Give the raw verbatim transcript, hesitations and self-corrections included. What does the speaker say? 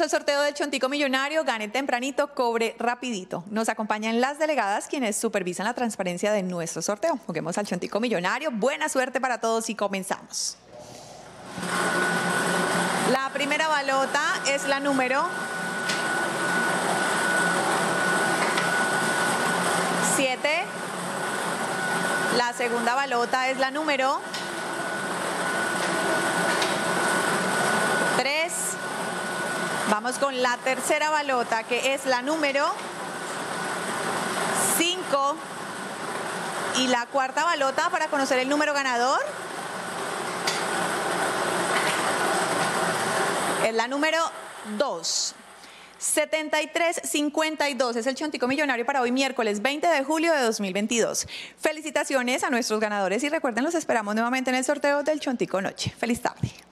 Bienvenidos al sorteo del Chontico Millonario. Gane tempranito, cobre rapidito. Nos acompañan las delegadas quienes supervisan la transparencia de nuestro sorteo. Juguemos al Chontico Millonario. Buena suerte para todos y comenzamos. La primera balota es la número siete. La segunda balota es la número tres. Vamos con la tercera balota, que es la número cinco. Y la cuarta balota para conocer el número ganador es la número dos. setenta y tres cincuenta y dos es el Chontico Millonario para hoy miércoles veinte de julio de dos mil veintidós. Felicitaciones a nuestros ganadores y recuerden, los esperamos nuevamente en el sorteo del Chontico Noche. Feliz tarde.